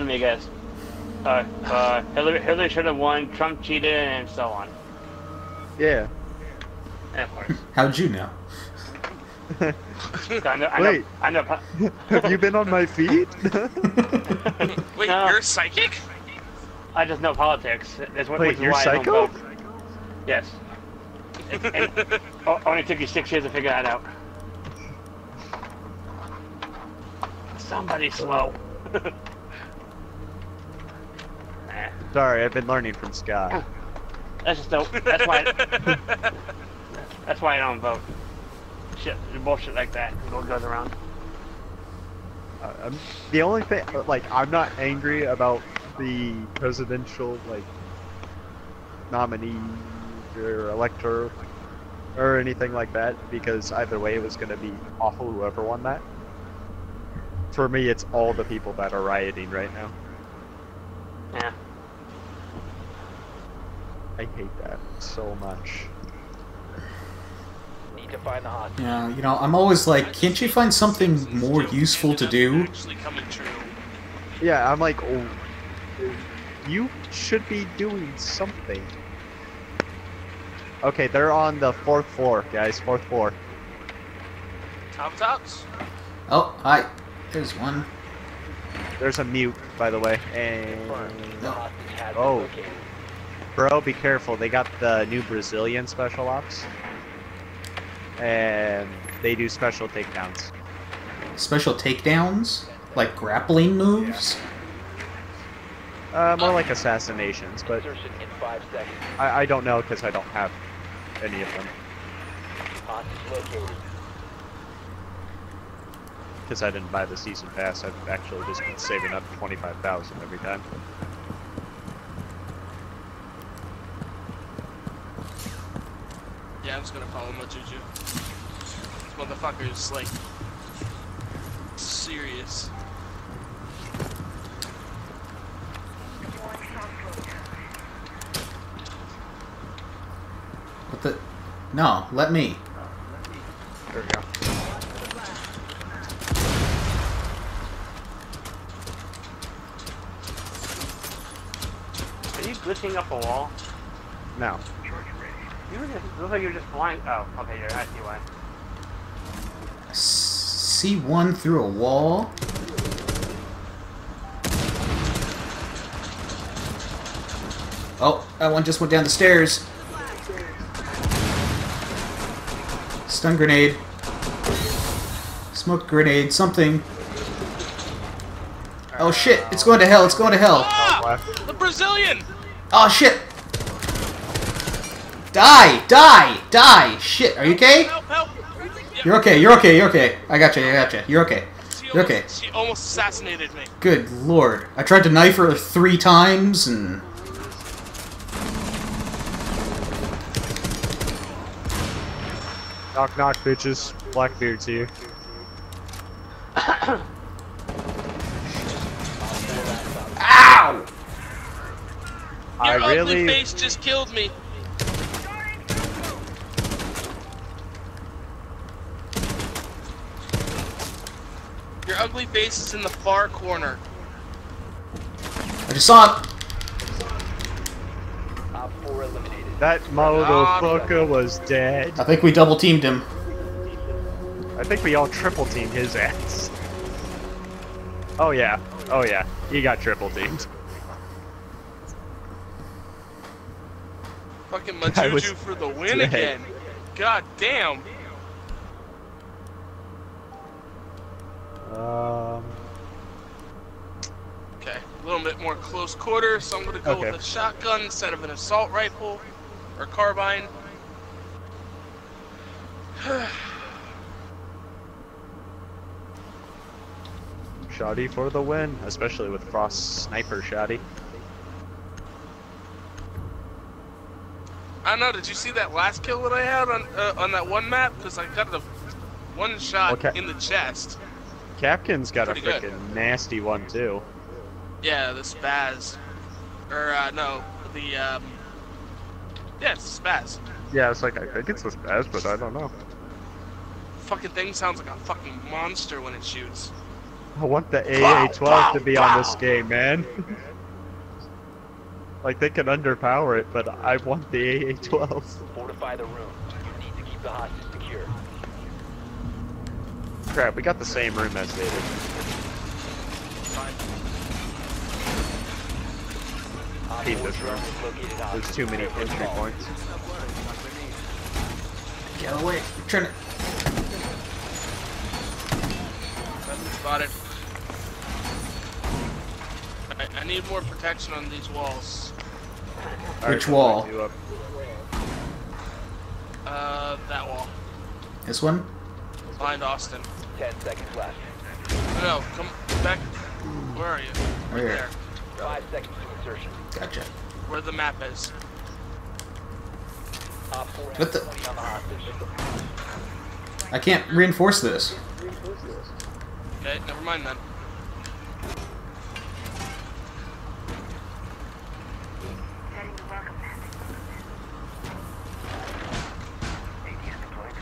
Let me guess. Hillary should have won, Trump cheated, and so on. Yeah. And of course. How'd you know? I know. Have you been on my feed? Wait, no. You're psychic? I just know politics. Wait, you're psycho? Yes. It only took you 6 years to figure that out. Somebody slow. Sorry, I've been learning from Scott. That's just dope. That's why. That's why I don't vote. Shit, bullshit like that goes around. The only thing, like, I'm not angry about the presidential, like, nominee or elector or anything like that, because either way it was going to be awful whoever won that. For me, it's all the people that are rioting right now. Yeah. I hate that so much. Need to find the hot. Yeah, you know, I'm always like, can't you find something more useful to do? Yeah, I'm like, oh, you should be doing something. Okay, they're on the 4th floor, guys. 4th floor. Top-tops? Oh, hi. There's one. There's a mute, by the way. And... no. Oh. Bro, be careful. They got the new Brazilian special ops. And they do special takedowns. Special takedowns? Like grappling moves? Yeah. More like assassinations, but I don't know because I don't have any of them. Because I didn't buy the season pass, I've actually just been saving up 25,000 every time. Yeah, I'm just gonna follow my juju. This motherfucker's like serious. What the? No, let me. There we go. Are you glitching up a wall? No. You were just, look like you were just blind. Oh, okay, you're at UI. See one through a wall? Oh, that one just went down the stairs. Stun grenade. Smoke grenade. Something. Oh shit. It's going to hell. It's going to hell. Ah, the Brazilian! Oh shit. Die! Die! Die! Shit. Are you okay? Help. You're okay. You're okay. You're okay. I gotcha. I gotcha. You're okay. You're okay. She almost assassinated me. Good lord. I tried to knife her 3 times and... Knock, knock, bitches. Blackbeard's here. Ow! Your ugly face just killed me. Your ugly face is in the far corner. I just saw it. That motherfucker was dead. I think we double teamed him. I think we all triple teamed his ass. Oh yeah, oh yeah. He got triple teamed. Fucking Majuju for the win again. God damn. Okay, a little bit more close quarter, so I'm gonna go with a shotgun instead of an assault rifle. Or carbine. Shoddy for the win, especially with Frost Sniper Shoddy. I don't know, did you see that last kill that I had on that one map? Because I got the one shot in the chest. Capkin's got pretty a freaking nasty one too. Yeah, the Spaz. Or, no, the, yeah, it's a Spaz. Yeah, it's like, I think it's a Spaz, but I don't know. Fucking thing sounds like a fucking monster when it shoots. I want the AA-12 to be on this game, man. Like, they can underpower it, but I want the AA-12. Fortify the room. You need to keep the hostage secure. Crap, we got the same room as they did. I hate this room. There's too many entry points. Get away. Turn it. Spotted. I need more protection on these walls. Which wall? That wall. This one? Behind Austin. 10 seconds left. No, come back. Where are you? Right there. 5 seconds to insertion. Gotcha. Where the map is. What the? I can't reinforce this. Okay, never mind then.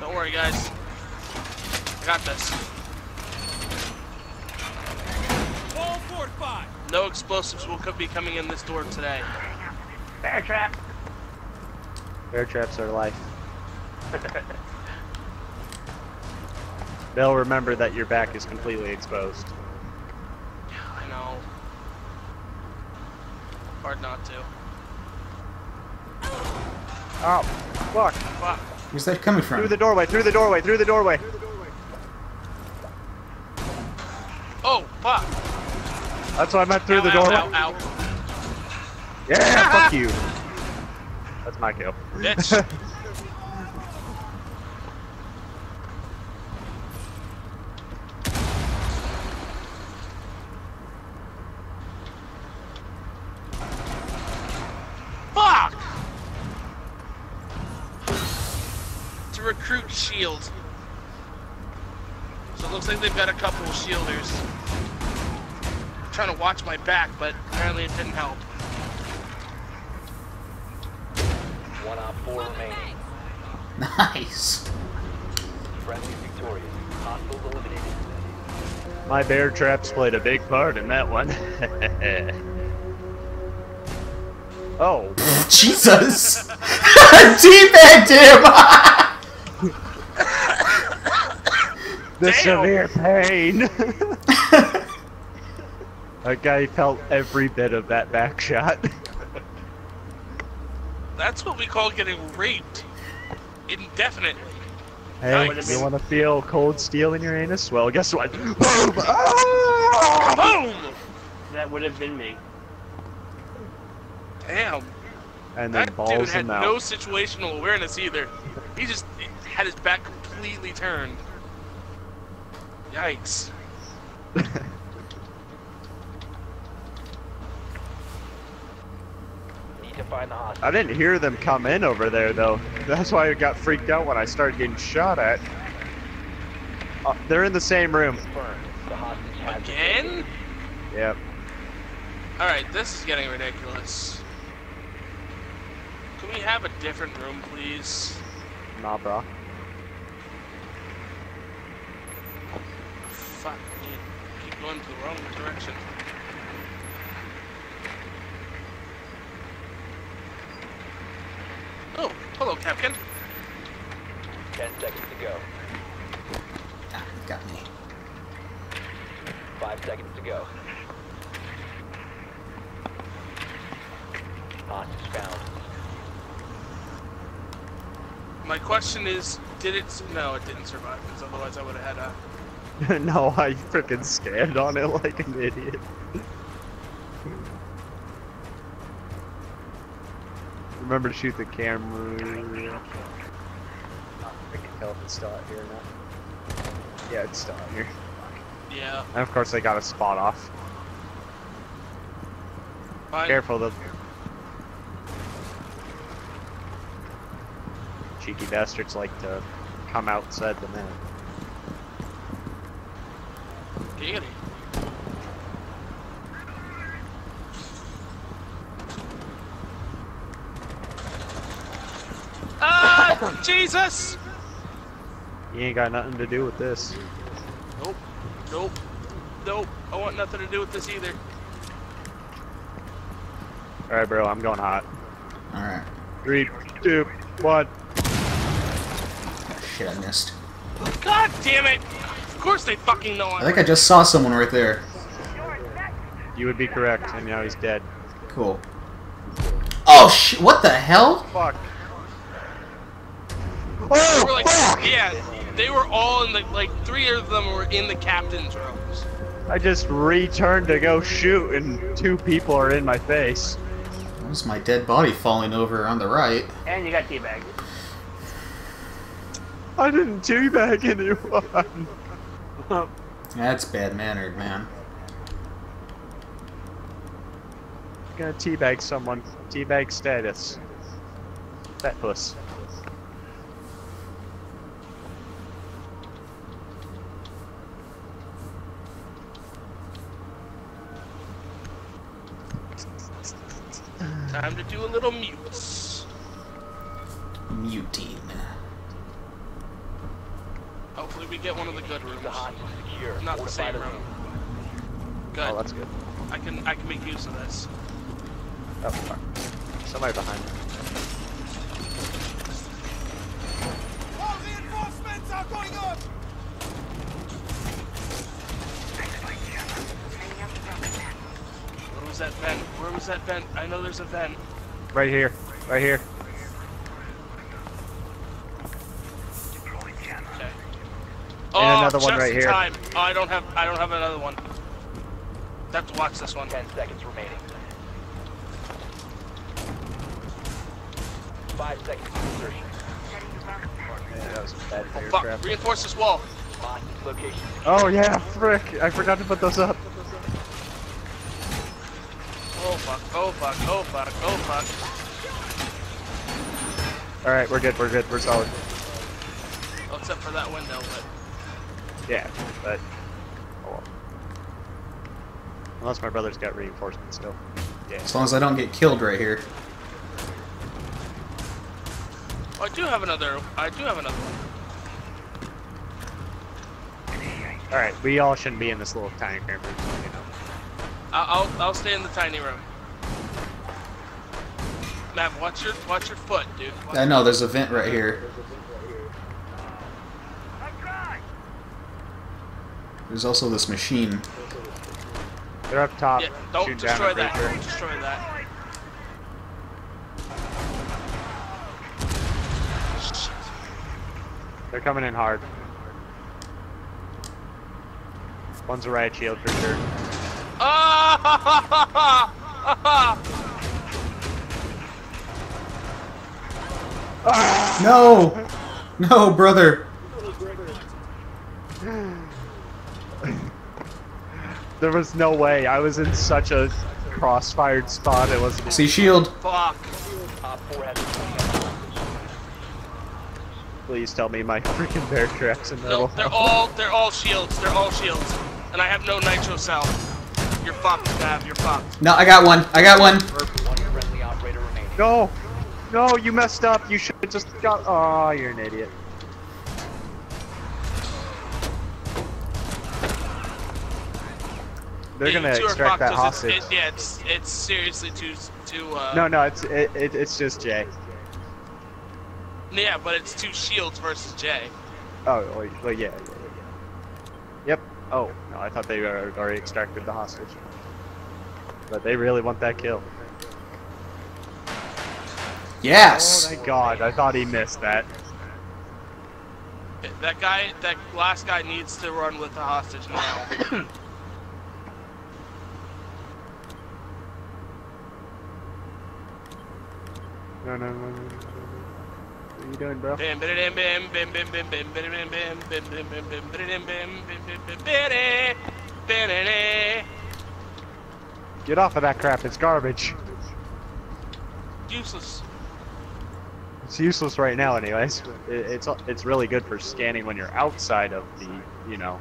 Don't worry, guys. I got this. All fortified. No explosives will be coming in this door today. Bear trap. Bear traps are life. They'll remember that your back is completely exposed. Yeah, I know. Hard not to. Oh, fuck. Fuck. Where's that coming from? Through the doorway, through the doorway, through the doorway. Oh, fuck. That's what I meant, through the doorway. Ow, ow, ow. Yeah, fuck you. That's my kill. Bitch. Recruit shield. So it looks like they've got a couple of shielders. I'm trying to watch my back, but apparently it didn't help. 1 op 4 remaining. Nice. Friendly victorious. Hostiles eliminated. My bear traps played a big part in that one. Oh. Jesus. Teabagged him. The severe pain! That guy felt every bit of that back shot. That's what we call getting raped. Indefinitely. Hey, nice. You wanna feel cold steel in your anus? Well, guess what? Boom! Boom! That would have been me. Damn. And then that balls dude had no situational awareness either. He just had his back completely turned. Yikes. Need to find the hostage. I didn't hear them come in over there, though. That's why I got freaked out when I started getting shot at. They're in the same room. Again? Yep. Alright, this is getting ridiculous. Can we have a different room, please? Nah, bro. Fuck, you keep going to the wrong direction. Oh, hello, Captain. 10 seconds to go. Ah, got me. 5 seconds to go. Hostage found. My question is, did it... No, it didn't survive, because otherwise I would have had a... No, I frickin' scanned on it like an idiot. Remember to shoot the camera. I freaking hell if it's still out here or not. Yeah, it's still out here. Yeah. And of course, they got a spot off. Fine. Careful, though. Cheeky bastards like to come outside the minute. Giggity. Ah, Jesus! You ain't got nothing to do with this. Nope. Nope. Nope, I want nothing to do with this either. Alright, bro, I'm going hot. Alright. 3, 2, 1. Oh, shit, I missed. God damn it! Of course they fucking know I think I just saw someone right there. You would be correct, and now he's dead. Cool. Oh shit, what the hell? Fuck. Oh, like, fuck! Yeah, they were all in the, like, 3 of them were in the captain's rooms. I just returned to go shoot, and 2 people are in my face. Where's my dead body falling over on the right? And you got teabagged. I didn't teabag anyone. That's bad-mannered, man. I'm gonna teabag someone. Teabag status. That puss. Time to do a little mutes. Muting. Hopefully we get one of the good rooms. Not the same room. Good. Oh, that's good. I can make use of this. Oh, fuck. Somebody behind me. All reinforcements are going up! Where was that vent? Where was that vent? I know there's a vent. Right here. Right here. Okay. Oh, and another one right here. Time. Oh, I don't have another one. Have to watch this one. 10 seconds remaining. 5 seconds insertion. Yeah, that was bad. Oh, fuck. Traffic. Reinforce this wall. Oh yeah, frick. I forgot to put those up. Oh fuck, oh fuck, oh fuck, oh fuck. Alright, we're good, we're solid. Well, except for that window, but... Yeah, but... Oh well. Unless my brother's got reinforcements still. Yeah. As long as I don't get killed right here. Oh, I do have another one. Alright, we all shouldn't be in this little tiny room, you know. I'll stay in the tiny room. Mav, watch your foot, dude. Watch I know there's a vent right here. There's also this machine. They're up top. Yeah, don't destroy that. Don't destroy that. They're coming in hard. One's a riot shield for sure. No! No, brother! There was no way. I was in such a crossfired spot. It wasn't. See, shield! Fuck! Please tell me my freaking bear traps in metal. No, they're all shields. They're all shields. And I have no nitro cell. You're fucked, Mav. You're fucked. No, I got one. No. No, you messed up. You should have just got... Aw, oh, you're an idiot. They're gonna extract that hostage. It's seriously too... No, it's just Jay. Yeah, but it's 2 shields versus Jay. Oh, well, yeah. Yep. Oh, no, I thought they already extracted the hostage. But they really want that kill. Yes! Oh, thank God, I thought he missed that. That guy, that last guy needs to run with the hostage now. No. What are you doing, bro? Get off of that crap, it's garbage. Useless. It's useless right now anyways. It's really good for scanning when you're outside of the, you know,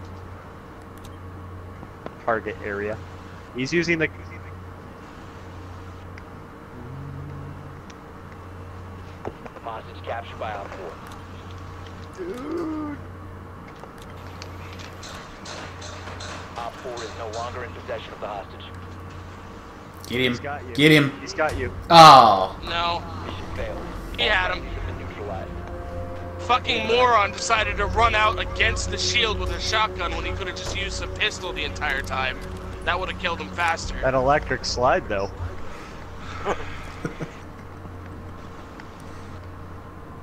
target area. He's using the... Hostage captured by Op 4. Dude. Op 4 is no longer in possession of the hostage. Get him. Get him. He's got you. Oh. No. He had him. Fucking moron decided to run out against the shield with a shotgun when he could have just used a pistol the entire time. That would have killed him faster. An electric slide, though.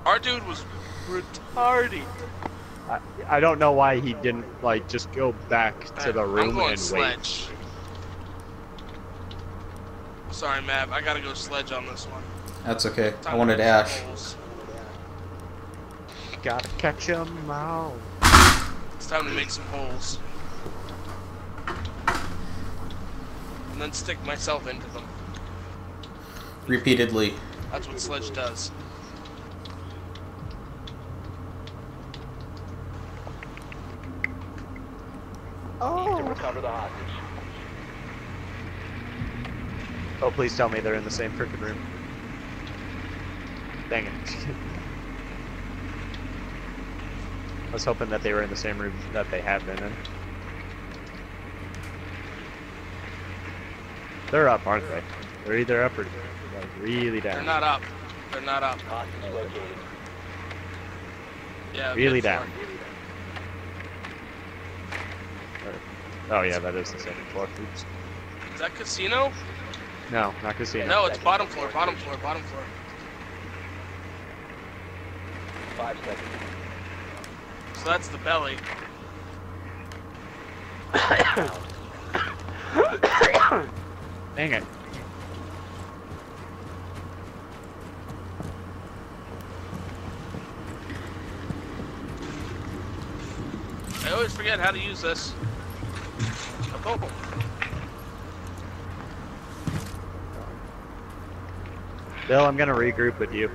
Our dude was retarded. I don't know why he didn't, like, just go back to the room and Sledge. Wait. Sorry, Mav. I gotta go Sledge on this one. That's okay. I wanted Ash. Gotta catch him out. It's time to make some holes. And then stick myself into them. Repeatedly. That's what Sledge does. Oh. To recover the hostage. Oh, please tell me they're in the same frickin' room. Dang it. I was hoping that they were in the same room that they have been in. They're up, aren't they? They're either up or like really down. They're not up. They're not up. Yeah. Really down. Oh yeah, that is the second floor. Oops. Is that casino? No, not casino. No, it's bottom floor, bottom floor, bottom floor. 5 seconds. So that's the belly. Dang it. I always forget how to use this. Bill, I'm gonna regroup with you.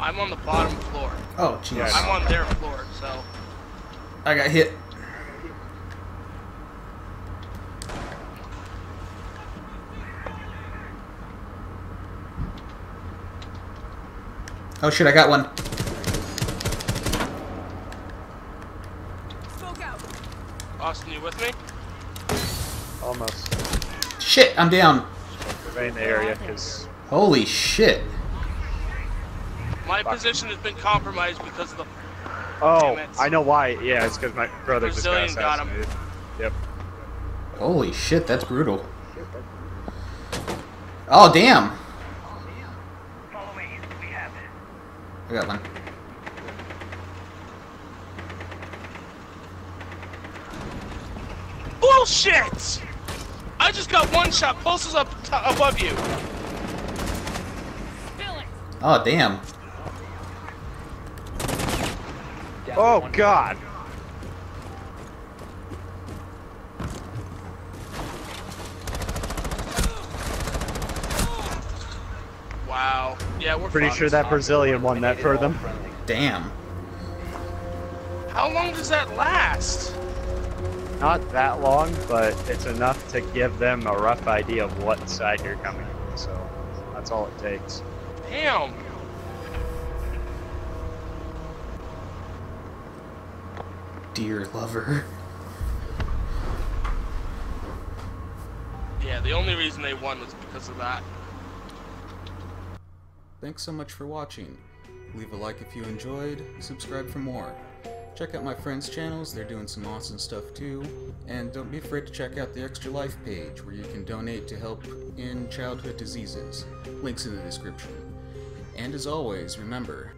I'm on the bottom floor. Oh, jeez. Yeah, I'm on their floor, so. I got hit. Oh shit, I got one. Austin, you with me? Almost. Shit, I'm down. Right in the area, cause... Holy shit. My position has been compromised because of the... Oh, I know why. Yeah, it's because my brother just got assassinated. Yep. Holy shit, that's brutal. Oh, damn. I got one. Bullshit! I just got one shot. Pulse is up above you. Oh damn! Oh god! Wow. Yeah, we're pretty sure that Brazilian won that for them. Damn. How long does that last? Not that long, but it's enough to give them a rough idea of what side you're coming from, so that's all it takes. Damn. Dear lover. Yeah, the only reason they won was because of that. Thanks so much for watching. Leave a like if you enjoyed, subscribe for more. Check out my friends' channels, they're doing some awesome stuff too. And don't be afraid to check out the Extra Life page, where you can donate to help in childhood diseases. Links in the description. And as always, remember...